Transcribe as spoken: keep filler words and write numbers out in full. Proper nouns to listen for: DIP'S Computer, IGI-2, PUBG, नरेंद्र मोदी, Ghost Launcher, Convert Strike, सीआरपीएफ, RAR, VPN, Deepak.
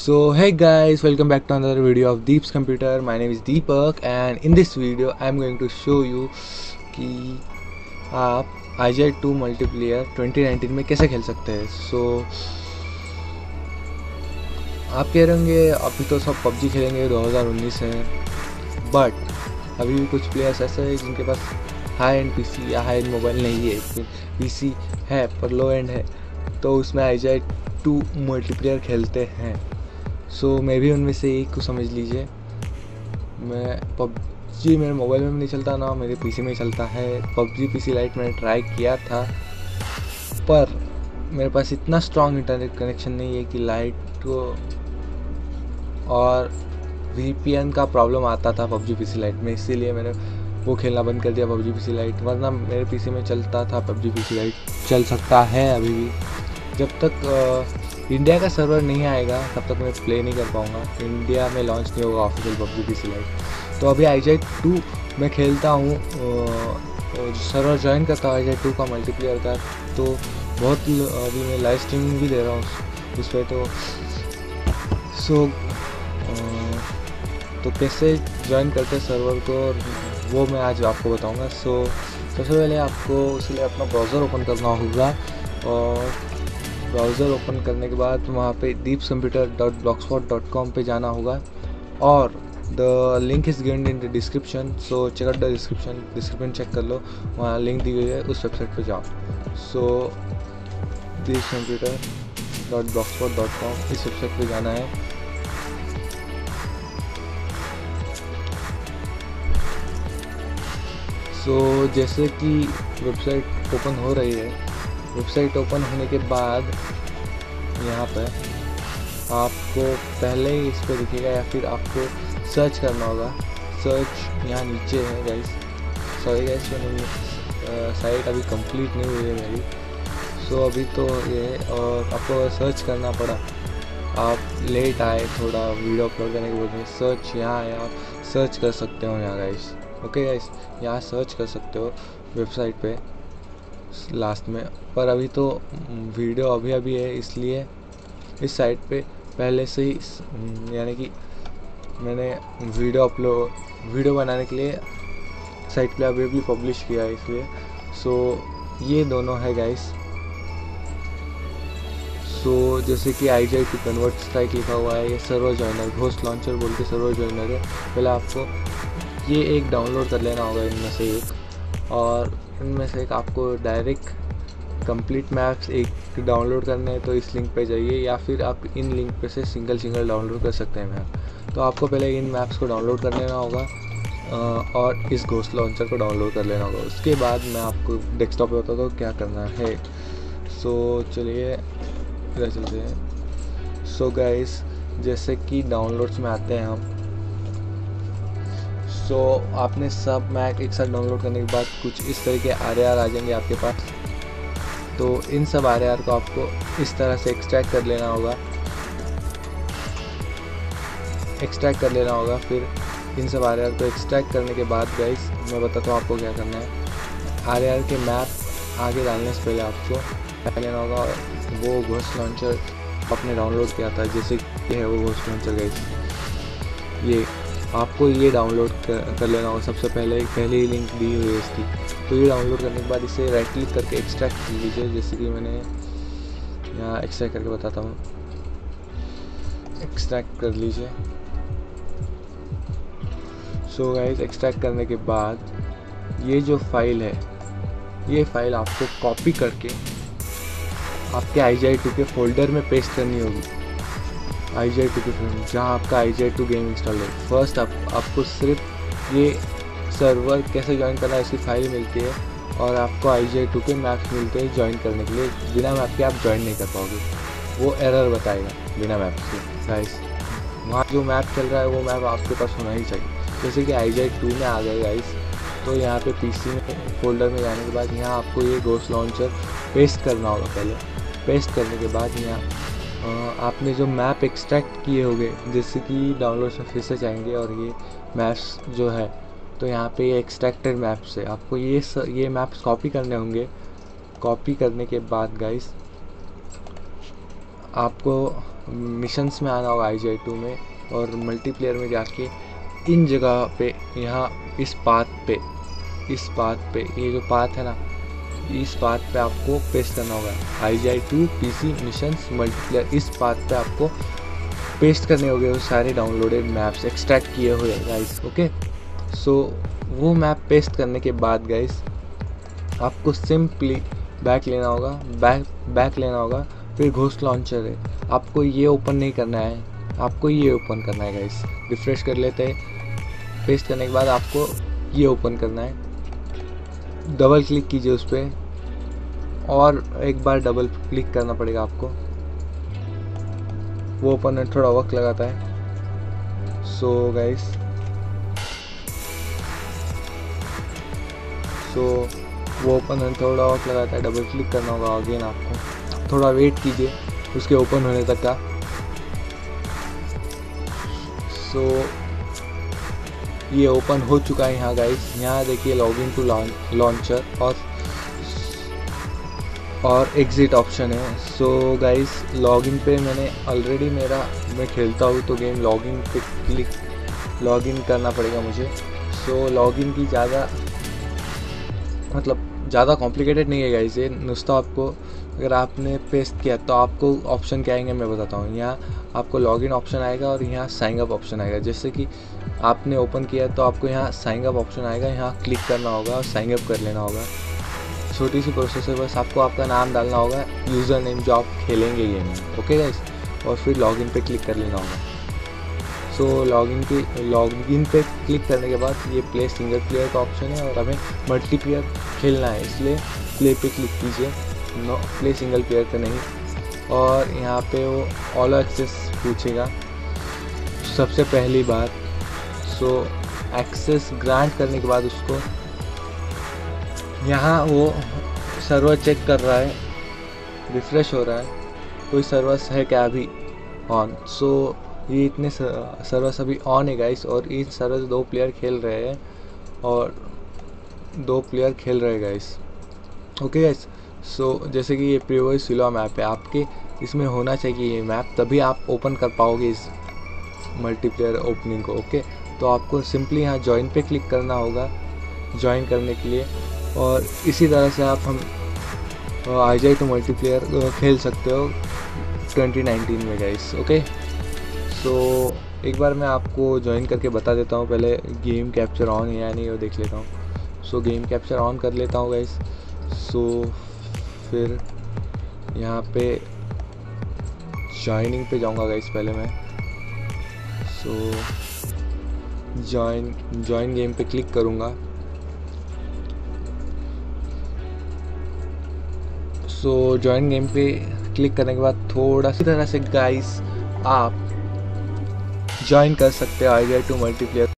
So hey guys, welcome back to another video of Deeps Computer. My name is Deepak and in this video I am going to show you कि आप I G I two multiplayer twenty nineteen में कैसे खेल सकते हैं। So आप कह रहे होंगे अभी तो सब P U B G खेलेंगे twenty nineteen है, but अभी भी कुछ प्लेयर्स ऐसे हैं जिनके पास हाई एंड पीसी या हाई एंड मोबाइल नहीं है, पीसी है पर लो एंड है, तो उसमें I G I two multiplayer खेलते हैं। सो so, मैं भी उनमें से एक को समझ लीजिए। मैं P U B G मेरे मोबाइल में भी नहीं चलता, ना मेरे पीसी में चलता है। P U B G PC lite मैंने ट्राई किया था पर मेरे पास इतना स्ट्रॉन्ग इंटरनेट कनेक्शन नहीं है कि लाइट को, और V P N का प्रॉब्लम आता था P U B G PC lite में, इसीलिए मैंने वो खेलना बंद कर दिया P U B G PC lite. वरना मेरे पीसी में चलता था P U B G PC lite, चल सकता है अभी भी। जब तक आ, इंडिया का सर्वर नहीं आएगा तब तक मैं प्ले नहीं कर पाऊँगा। इंडिया में लॉन्च नहीं होगा official P U B G PC lite. तो अभी I G I two मैं खेलता हूँ, सर्वर ज्वाइन करता हूँ I G I two का मल्टीप्लेयर का, तो बहुत अभी मैं लाइव स्ट्रीमिंग भी दे रहा हूँ उस पर। तो सो तो कैसे ज्वाइन करते हैं सर्वर को वो मैं आज आपको बताऊंगा। सो सबसे पहले आपको उसके लिए अपना ब्राउज़र ओपन करना होगा, और ब्राउज़र ओपन करने के बाद वहाँ पे deeps computer dot blogspot dot com पे जाना होगा, और the link is given in the description. So check out the description description check कर लो, वहाँ लिंक दी गई है, उस वेबसाइट पर जाओ। So deeps computer dot blogspot dot com इस वेबसाइट पर जाना है। सो so, जैसे कि वेबसाइट ओपन हो रही है, वेबसाइट ओपन होने के बाद यहाँ पर आपको पहले ही इस पर दिखेगा या फिर आपको सर्च करना होगा। सर्च यहाँ नीचे है गाइस, सॉरी गाइस मैंने साइट अभी कंप्लीट नहीं हुई है मेरी। सो so, अभी तो ये है और आपको सर्च करना पड़ा, आप लेट आए थोड़ा वीडियो अपलोड करने के बाद। सर्च यहाँ है, आप सर्च कर सकते हो यहाँ गाइस। ओके गाइस, यहाँ सर्च कर सकते हो वेबसाइट पे लास्ट में, पर अभी तो वीडियो अभी अभी है इसलिए इस साइट पे पहले से ही, यानी कि मैंने वीडियो अपलोड वीडियो बनाने के लिए साइट पे अभी भी पब्लिश किया है इसलिए। सो ये दोनों है गाइस। सो जैसे कि I G I two convert strike लिखा हुआ है, ये सर्वर जॉइनर घोस्ट लॉन्चर बोल के सर्वर जॉइनर है। पहले आपको ये एक डाउनलोड कर लेना होगा इनमें से एक, और इनमें से एक आपको डायरेक्ट कंप्लीट मैप्स एक डाउनलोड करना है, तो इस लिंक पे जाइए या फिर आप इन लिंक पे से सिंगल सिंगल डाउनलोड कर सकते हैं मैप। तो आपको पहले इन मैप्स को डाउनलोड कर लेना होगा और इस घोस्ट लॉन्चर को डाउनलोड कर लेना होगा। उसके बाद मैं आपको डेस्कटॉप पे बताता हूँ क्या करना है। सो चलिए इधर चलते हैं। सो गाइस जैसे कि डाउनलोड्स में आते हैं हम। सो so, आपने सब मैप एक साथ डाउनलोड करने के बाद कुछ इस तरह के आर ए आर आ जाएंगे आपके पास। तो इन सब आर ए आर को आपको इस तरह से एक्सट्रैक्ट कर लेना होगा, एक्सट्रैक्ट कर लेना होगा। फिर इन सब आर ए आर को एक्सट्रैक्ट करने के बाद गाइस मैं बताता हूँ आपको क्या करना है। आर ए आर के मैप आगे डालने से पहले आपको लेना होगा वो घोस्ट लॉन्चर आपने डाउनलोड किया था, जैसे कि है वो घोस्ट लॉन्चर गाइस। ये आपको ये डाउनलोड कर, कर लेना होगा सबसे पहले, पहले ही लिंक दी हुई है इसकी। तो ये डाउनलोड करने के बाद इसे राइट क्लिक करके एक्सट्रैक्ट कर लीजिए, जैसे कि मैंने यहाँ एक्सट्रैक्ट करके बताता हूँ। एक्सट्रैक्ट कर लीजिए। सो गाइस एक्सट्रैक्ट करने के बाद ये जो फाइल है, ये फाइल आपको कॉपी करके आपके I G I टू के फोल्डर में पेस्ट करनी होगी। I G I टू के फ्रेम जहाँ आपका I G I two game install है। फर्स्ट आप आपको सिर्फ ये सर्वर कैसे ज्वाइन करना है इसकी फाइल मिलती है, और आपको I G I टू के मैप्स मिलते हैं ज्वाइन करने के लिए। बिना मैप के आप ज्वाइन नहीं कर पाओगे, वो एरर बताएगा बिना मैप के गाइस। वहाँ जो मैप चल रहा है वो मैप आपके पास होना ही चाहिए। जैसे कि I G I टू में आ गए गाइस, तो यहाँ पे पीसी में फोल्डर में जाने के बाद यहाँ आपको ये घोस्ट लॉन्चर पेस्ट करना होगा। पहले पेस्ट करने के बाद यहाँ Uh, आपने जो मैप एक्सट्रैक्ट किए होंगे, जैसे कि डाउनलोड में फिर से जाएंगे और ये मैप्स जो है, तो यहाँ पे ये एक्सट्रैक्टेड मैप्स है। आपको ये स, ये मैप्स कॉपी करने होंगे। कॉपी करने के बाद गाइस आपको मिशंस में आना होगा आई जी आई टू में, और मल्टीप्लेयर में जाके इन जगह पे, यहाँ इस पाथ पे इस पाथ पे ये जो पाथ है ना, इस पाथ पे आपको पेस्ट करना होगा I G I two PC missions multiplayer. इस पाथ पे आपको पेस्ट करने होंगे वो सारे डाउनलोडेड मैप्स एक्सट्रैक्ट किए हुए गाइस। ओके, सो वो मैप पेस्ट करने के बाद गाइस आपको सिंपली बैक लेना होगा, बैक बैक लेना होगा। फिर घोस्ट लॉन्चर है, आपको ये ओपन नहीं करना है, आपको ये ओपन करना है गाइस। रिफ्रेश कर लेते हैं, पेस्ट करने के बाद आपको ये ओपन करना है। डबल क्लिक कीजिए उस पर और एक बार डबल क्लिक करना पड़ेगा आपको, वो ओपन है, थोड़ा वक्त लगाता है। सो गाइस सो वो ओपन है, थोड़ा वक्त लगाता है, डबल क्लिक करना होगा अगेन आपको, थोड़ा वेट कीजिए उसके ओपन होने तक का। सो ये ओपन हो चुका है यहाँ गाइस। यहाँ देखिए लॉगिन टू लॉन्चर और और एग्ज़िट ऑप्शन है। सो गाइस लॉगिन पे मैंने ऑलरेडी मेरा मैं खेलता हूँ तो गेम लॉगिन पे क्लिक लॉगिन करना पड़ेगा मुझे। सो लॉगिन की ज़्यादा मतलब ज़्यादा कॉम्प्लिकेटेड नहीं है गाइस ये नुस्खा। आपको अगर आपने पेस्ट किया तो आपको ऑप्शन क्या आएंगे मैं बताता हूँ। यहाँ आपको लॉगिन ऑप्शन आएगा और यहाँ साइन अप ऑप्शन आएगा। जैसे कि आपने ओपन किया तो आपको यहाँ साइन अप ऑप्शन आएगा, यहाँ क्लिक करना होगा और साइन अप कर लेना होगा। छोटी सी प्रोसेस है बस, आपको आपका नाम डालना होगा, यूज़र नेम जो आप खेलेंगे गेम में। ओके गाइस, और फिर लॉगिन पे क्लिक कर लेना होगा। सो लॉगिन पे लॉगिन पे क्लिक करने के बाद ये प्ले सिंगल प्लेयर का ऑप्शन है और हमें मल्टीप्लेयर खेलना है, इसलिए प्ले पे क्लिक कीजिए, नो प्ले सिंगल प्लेयर पे नहीं। और यहाँ पे वो ऑल एक्सेस पूछेगा सबसे पहली बात। सो एक्सेस ग्रांट करने के बाद उसको यहाँ वो सर्वर चेक कर रहा है, रिफ्रेश हो रहा है, कोई सर्वर्स है क्या अभी ऑन। सो ये इतने सर्वर्स अभी ऑन है गाइस, और इन सर्वर्स दो प्लेयर खेल रहे हैं और दो प्लेयर खेल रहे हैं गाइस। ओके गाइस, सो जैसे कि ये प्रीवियो सिलो मैप है, आपके इसमें होना चाहिए ये मैप, तभी आप ओपन कर पाओगे इस मल्टीप्लेयर ओपनिंग को। ओके, तो आपको सिंपली यहाँ ज्वाइन पे क्लिक करना होगा ज्वाइन करने के लिए, और इसी तरह से आप हम आई जी आई टू मल्टीप्लेयर खेल सकते हो ट्वेंटी नाइनटीन में गाइस। ओके, सो एक बार मैं आपको ज्वाइन करके बता देता हूँ, पहले गेम कैप्चर ऑन है या नहीं वो देख लेता हूँ। सो गेम कैप्चर ऑन कर लेता हूँ गाइस। सो फिर यहाँ पे ज्वाइनिंग पे जाऊँगा गाइस पहले मैं। सो ज्वाइन ज्वाइन गेम पे क्लिक करूँगा। सो ज्वाइन गेम पे क्लिक करने के बाद थोड़ा सी तरह से गाइस आप ज्वाइन कर सकते हो आई जी आई टू मल्टीप्लेयर।